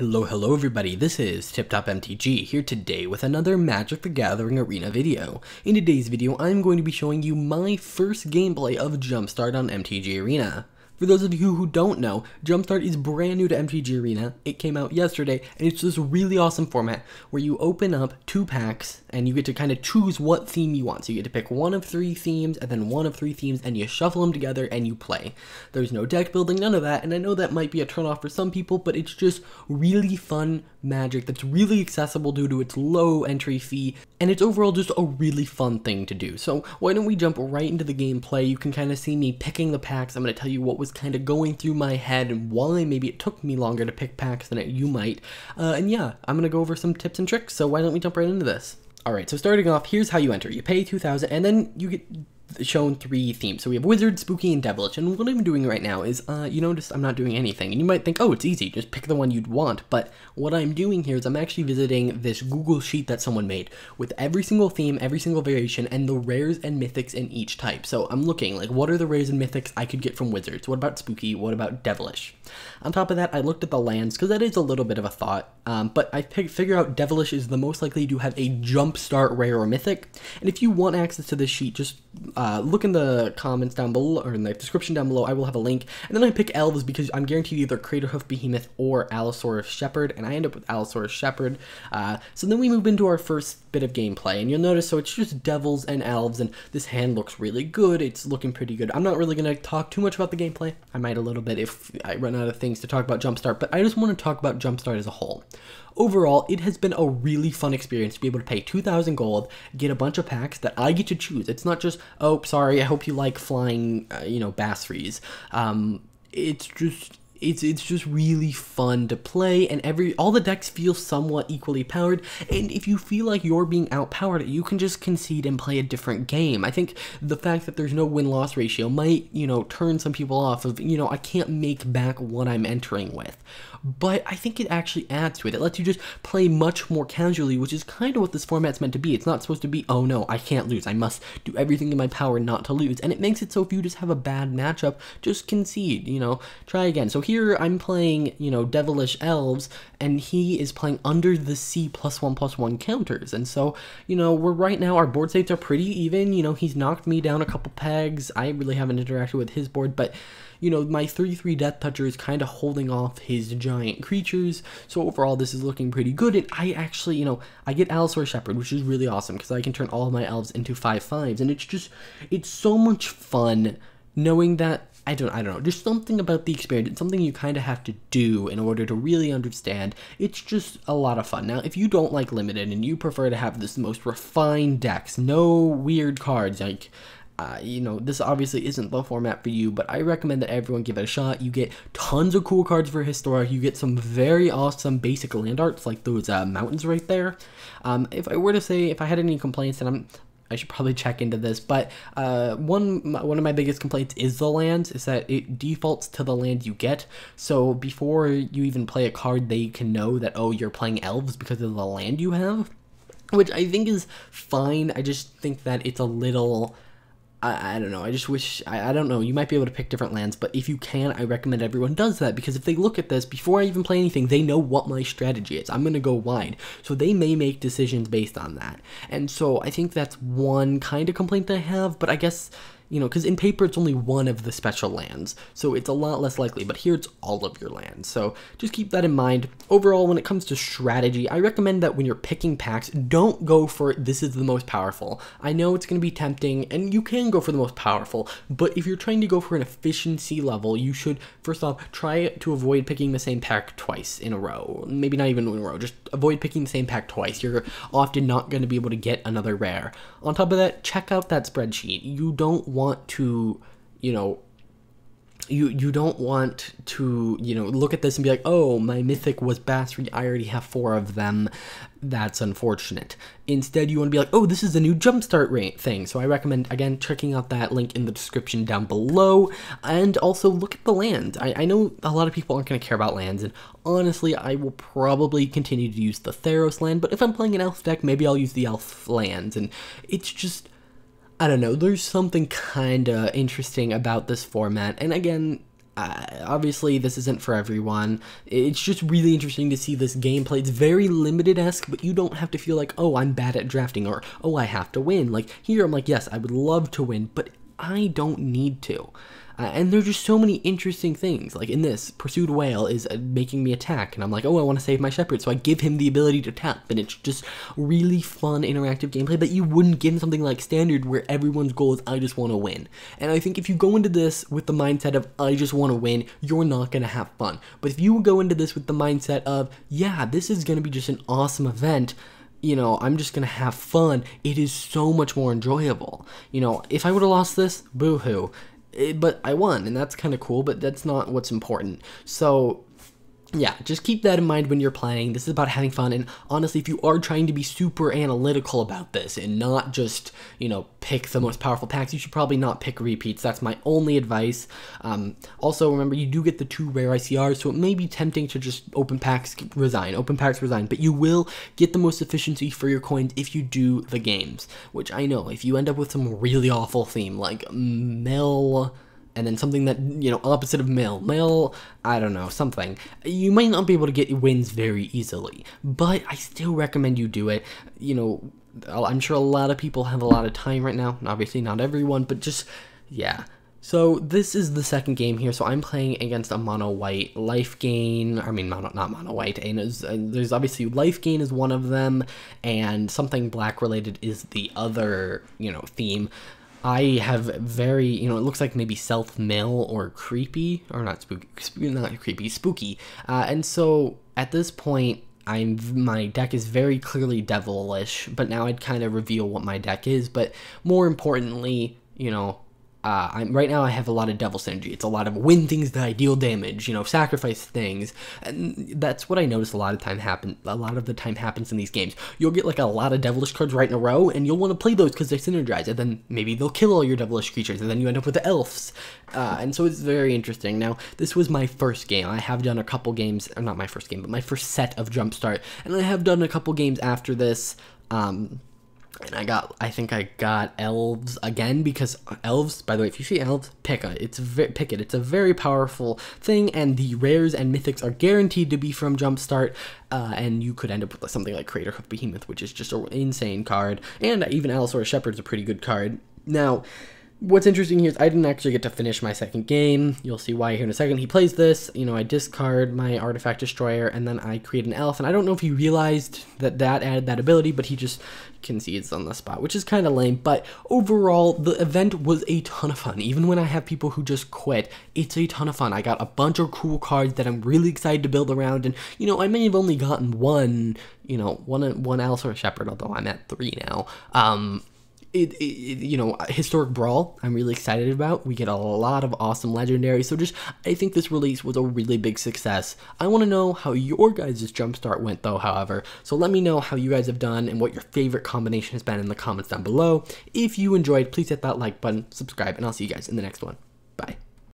Hello everybody, this is TipTopMTG here today with another Magic: The Gathering Arena video. In today's video, I'm going to be showing you my first gameplay of Jumpstart on MTG Arena. For those of you who don't know, Jumpstart is brand new to MTG Arena. It came out yesterday, and it's this really awesome format where you open up two packs, and you get to kind of choose what theme you want. So you get to pick one of three themes, and then one of three themes, and you shuffle them together, and you play. There's no deck building, none of that, and I know that might be a turnoff for some people, but it's just really fun Magic that's really accessible due to its low entry fee, and it's overall just a really fun thing to do. So why don't we jump right into the gameplay? You can kind of see me picking the packs. I'm going to tell you what was kind of going through my head and why maybe it took me longer to pick packs than you might. And yeah, I'm going to go over some tips and tricks, so why don't we jump right into this? Alright, so starting off, here's how you enter. You pay 2,000 and then you get shown three themes. So we have Wizard, Spooky, and Devilish, and what I'm doing right now is, you notice I'm not doing anything, and you might think, oh, it's easy, just pick the one you'd want, but what I'm doing here is I'm actually visiting this Google sheet that someone made with every single theme, every single variation, and the rares and mythics in each type. So I'm looking, like, what are the rares and mythics I could get from Wizards? What about Spooky? What about Devilish? On top of that, I looked at the lands, because that is a little bit of a thought, but I figure out Devilish is the most likely to have a Jumpstart rare or mythic, and if you want access to this sheet, just look in the comments down below, or in the description down below. I will have a link. And then I pick Elves because I'm guaranteed either Craterhoof Behemoth or Allosaurus Shepherd, and I end up with Allosaurus Shepherd. So then we move into our first bit of gameplay, and you'll notice, so it's just Devils and Elves, and this hand looks really good. It's looking pretty good. I'm not really going to talk too much about the gameplay. I might a little bit if I run out of things to talk about Jumpstart, but I just want to talk about Jumpstart as a whole. Overall, it has been a really fun experience to be able to pay 2,000 gold, get a bunch of packs that I get to choose. It's not just, oh, sorry, I hope you like flying, bass freeze. It's just really fun to play, and all the decks feel somewhat equally powered, and if you feel like you're being outpowered, you can just concede and play a different game. I think the fact that there's no win-loss ratio might, turn some people off of, I can't make back what I'm entering with. But I think it actually adds to it. It lets you just play much more casually, which is kind of what this format's meant to be. It's not supposed to be, oh no, I can't lose, I must do everything in my power not to lose. And it makes it so if you just have a bad matchup, just concede, try again. So here I'm playing, Devilish Elves, and he is playing Under the Sea +1/+1 counters. And so, we're right now, our board states are pretty even. He's knocked me down a couple pegs. I really haven't interacted with his board, but, my 3/3 Death Toucher is kind of holding off his giant creatures. So overall, this is looking pretty good. And I actually, I get Allosaurus Shepherd, which is really awesome because I can turn all of my Elves into 5/5s. And it's so much fun knowing that. I don't know, just something about the experience. It's something you kind of have to do in order to really understand. It's just a lot of fun. Now, if you don't like Limited and you prefer to have this most refined decks, no weird cards, like, this obviously isn't the format for you, but I recommend that everyone give it a shot. You get tons of cool cards for Historic. You get some very awesome basic land arts, like those mountains right there. If I were to say, if I had any complaints, then I should probably check into this, but one of my biggest complaints is the lands, is that it defaults to the land you get. So before you even play a card, they can know that, oh, you're playing Elves because of the land you have, which I think is fine. I just think that it's a little, I don't know, I just wish, I don't know, you might be able to pick different lands, but if you can, I recommend everyone does that, because if they look at this, before I even play anything, they know what my strategy is. I'm going to go wide, so they may make decisions based on that, and so I think that's one kind of complaint I have, but I guess, because in paper it's only one of the special lands, so it's a lot less likely, but here it's all of your lands, so just keep that in mind. Overall, when it comes to strategy, I recommend that when you're picking packs, don't go for this is the most powerful. I know it's going to be tempting, and you can go for the most powerful, but if you're trying to go for an efficiency level, you should, first off, try to avoid picking the same pack twice in a row. Maybe not even in a row, just avoid picking the same pack twice. You're often not going to be able to get another rare. On top of that, check out that spreadsheet. You don't want to, you don't want to, look at this and be like, oh, my mythic was bass freeze, I already have 4 of them, that's unfortunate. Instead, you want to be like, oh, this is the new Jumpstart rate thing. So I recommend, again, checking out that link in the description down below, and also look at the lands. I know a lot of people aren't going to care about lands, and honestly, I will probably continue to use the Theros land, but if I'm playing an Elf deck, maybe I'll use the Elf lands, and it's just, I don't know, there's something kind of interesting about this format, and again, Obviously this isn't for everyone. It's just really interesting to see this gameplay. It's very limited-esque, but you don't have to feel like, oh, I'm bad at drafting, or oh, I have to win. Like here, I'm like, yes, I would love to win, but I don't need to. And there's just so many interesting things. Like in this, Pursued Whale is making me attack, and I'm like, oh, I want to save my shepherd, so I give him the ability to tap, and it's just really fun, interactive gameplay that you wouldn't get in something like Standard, where everyone's goal is, I just want to win. And I think if you go into this with the mindset of, I just want to win, you're not going to have fun. But if you go into this with the mindset of, yeah, this is going to be just an awesome event, you know, I'm just going to have fun, it is so much more enjoyable. You know, if I would have lost this, boo-hoo. But I won, and that's kind of cool, but that's not what's important. So yeah, just keep that in mind when you're playing. This is about having fun, and honestly, if you are trying to be super analytical about this and not just, you know, pick the most powerful packs, you should probably not pick repeats. That's my only advice. Also, remember, you do get the 2 rare ICRs, so it may be tempting to just open packs resign, but you will get the most efficiency for your coins if you do the games, which I know, if you end up with some really awful theme, like Mill, and then something that, you know, opposite of mill, I don't know, something, you might not be able to get wins very easily, but I still recommend you do it. You know, I'm sure a lot of people have a lot of time right now, obviously not everyone, but just, yeah. So this is the second game here, so I'm playing against a mono white. Life gain, I mean, not mono white, and there's obviously life gain is one of them, and something black related is the other, you know, theme. I have very, you know, it looks like maybe self-mill or creepy, or not spooky, spooky. And so at this point, my deck is very clearly devilish, but now I'd kind of reveal what my deck is. But more importantly, you know, right now I have a lot of devil synergy. It's a lot of win things that I deal damage, you know, sacrifice things, and that's what I notice a lot of the time happens in these games. You'll get like a lot of devilish cards right in a row, and you'll want to play those because they synergize, and then maybe they'll kill all your devilish creatures, and then you end up with the elves, and so it's very interesting. Now, this was my first game. I have done a couple games, or not my first game, but my first set of Jumpstart, and I have done a couple games after this. And I think I got elves again, because elves, by the way, if you see elves, pick it. It's a very powerful thing, and the rares and mythics are guaranteed to be from Jumpstart, and you could end up with something like Craterhoof Behemoth, which is just an insane card, and even Allosaurus Shepherd is a pretty good card. Now, what's interesting here is I didn't actually get to finish my second game. You'll see why here in a second. He plays this, you know, I discard my Artifact Destroyer, and then I create an elf, and I don't know if he realized that that added that ability, but he just concedes on the spot, which is kind of lame. But overall, the event was a ton of fun. Even when I have people who just quit, it's a ton of fun. I got a bunch of cool cards that I'm really excited to build around, and, you know, I may have only gotten one Allosaurus Shepherd, although I'm at 3 now. You know, Historic Brawl, I'm really excited about. We get a lot of awesome legendaries, so just, I think this release was a really big success. I want to know how your guys' Jumpstart went, though, however, so let me know how you guys have done and what your favorite combination has been in the comments down below. If you enjoyed, please hit that like button, subscribe, and I'll see you guys in the next one.